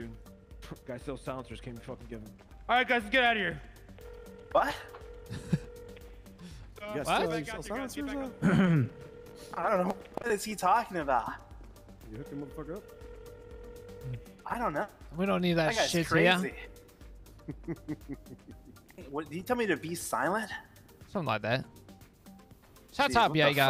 dude. Guys sell silencers, can't be fucking give them. All right, guys, let's get out of here. What? You guys sell silencers? I don't know. What is he talking about? You hook him motherfucker up? I don't know. We don't need that shit here. What, did you tell me to be silent? Something like that. Shut up, Jaeger.